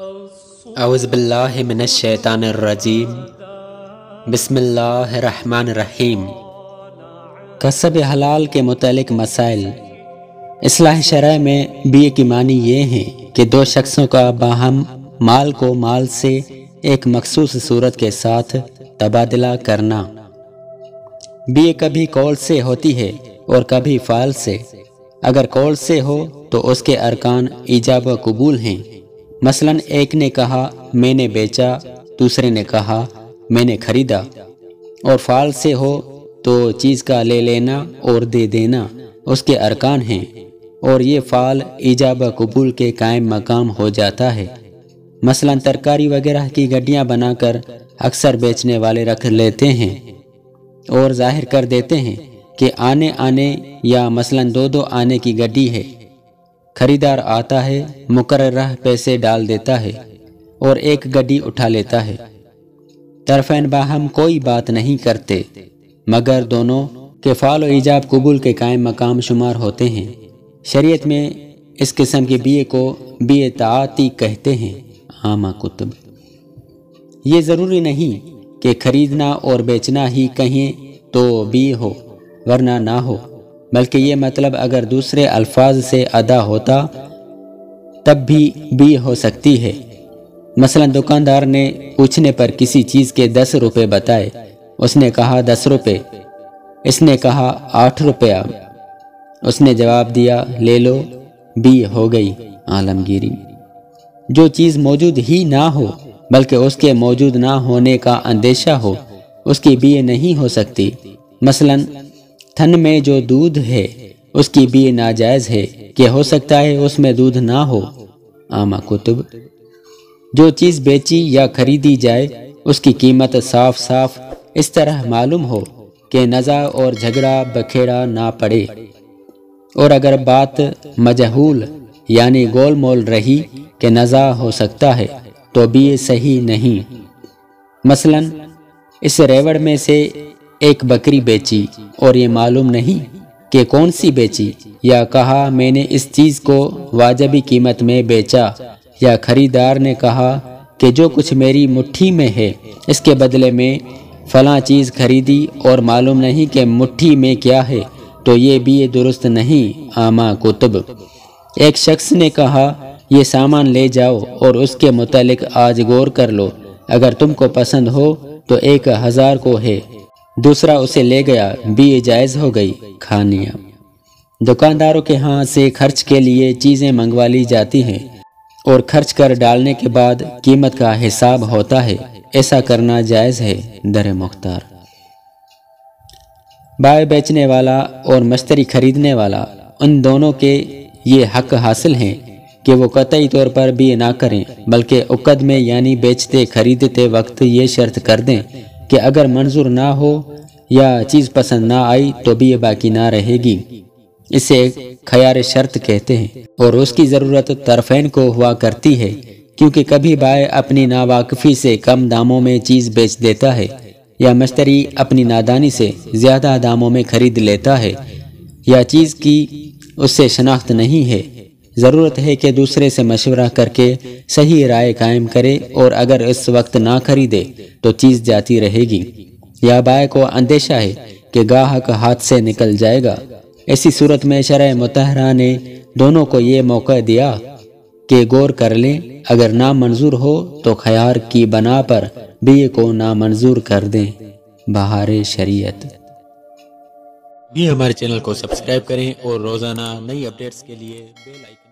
औज़ुबिल्लाहि मिनश्शैतानिर्रजीम। बिस्मिल्लाहिर्रहमानिर्रहीम। कसब ए हलाल के मुतालिक मसाइल। इस्लाह शरअ में बीए की मानी ये हैं कि दो शख्सों का बाहम माल को माल से एक मखसूस सूरत के साथ तबादला करना। बीए कभी कौल से होती है और कभी फ़ाल से। अगर कौल से हो तो उसके अरकान ईजाब व कबूल हैं। मसलन एक ने कहा मैंने बेचा, दूसरे ने कहा मैंने खरीदा। और फ़ाल से हो तो चीज़ का ले लेना और दे देना उसके अरकान हैं, और ये फ़ाल ईजाब व कबूल के कायम मकाम हो जाता है। मसलन तरकारी वगैरह की गड्डियाँ बनाकर अक्सर बेचने वाले रख लेते हैं और जाहिर कर देते हैं कि आने आने या मसलन दो दो आने की गड्डी है। खरीदार आता है, मुकर्रर पैसे डाल देता है और एक गड्डी उठा लेता है। तरफेन बाहम कोई बात नहीं करते, मगर दोनों के फ़ाल और ईजाब कबूल के कायम मकाम शुमार होते हैं। शरीयत में इस किस्म के बीए को बीए ताती कहते हैं। आमा कुतुब। ये ज़रूरी नहीं कि खरीदना और बेचना ही कहें तो बीए हो वरना ना हो, बल्कि ये मतलब अगर दूसरे अल्फाज से अदा होता तब भी बीए हो सकती है। मसलन दुकानदार ने पूछने पर किसी चीज़ के 10 रुपये बताए। उसने कहा 10 रुपये, इसने कहा 8 रुपया। उसने जवाब दिया ले लो, बीए हो गई आलमगीरी। जो चीज़ मौजूद ही ना हो बल्कि उसके मौजूद ना होने का अंदेशा हो उसकी बीए नहीं हो सकती। मसलन थन में जो दूध है उसकी बीए नाजायज़ है कि हो सकता है उसमें दूध ना हो। आमा कुतुब। जो चीज़ बेची या खरीदी जाए उसकी कीमत साफ साफ इस तरह मालूम हो कि नज़ा और झगड़ा बखेड़ा ना पड़े। और अगर बात मजहूल यानी गोल मोल रही कि नज़ा हो सकता है तो बीए सही नहीं। मसलन इस रेवड़ में से एक बकरी बेची और ये मालूम नहीं कि कौन सी बेची, या कहा मैंने इस चीज़ को वाजिबी कीमत में बेचा, या खरीदार ने कहा कि जो कुछ मेरी मुट्ठी में है इसके बदले में फ़लाँ चीज़ खरीदी और मालूम नहीं कि मुट्ठी में क्या है, तो ये बीए दुरुस्त नहीं। आमा कुतुब। एक शख्स ने कहा ये सामान ले जाओ और उसके मुतालिक आज गौर कर लो, अगर तुमको पसंद हो तो 1000 को है। दूसरा उसे ले गया, बीए जायज़ हो गई। खानिया। दुकानदारों के यहाँ से खर्च के लिए चीज़ें मंगवा ली जाती हैं और खर्च कर डालने के बाद कीमत का हिसाब होता है। ऐसा करना जायज़ है। दर मुख्तार। बाय बेचने वाला और मश्तरी खरीदने वाला, उन दोनों के ये हक हासिल हैं कि वो कतई तौर पर बीए ना करें, बल्कि उक़द में यानी बेचते खरीदते वक्त ये शर्त कर दें कि अगर मंजूर ना हो या चीज़ पसंद ना आई तो बीए बाकी ना रहेगी। इसे खयार शर्त कहते हैं और उसकी ज़रूरत तरफ़ेन को हुआ करती है, क्योंकि कभी बाय अपनी नावाकफ़ी से कम दामों में चीज़ बेच देता है या मश्तरी अपनी नादानी से ज़्यादा दामों में ख़रीद लेता है, या चीज़ की उससे शनाख्त नहीं है। ज़रूरत है कि दूसरे से मशवरा करके सही राय कायम करे, और अगर इस वक्त ना खरीदे तो चीज़ जाती रहेगी, या बाय को अंदेशा है कि गाहक हाथ से निकल जाएगा। ऐसी सूरत में शरअ मुतहरा ने दोनों को ये मौका दिया कि गौर कर लें, अगर ना मंजूर हो तो खयार की बना पर बीए को ना मंजूर कर दें। बहारे शरीयत। ये हमारे चैनल को सब्सक्राइब करें और रोज़ाना नई अपडेट्स के लिए बेल आइकन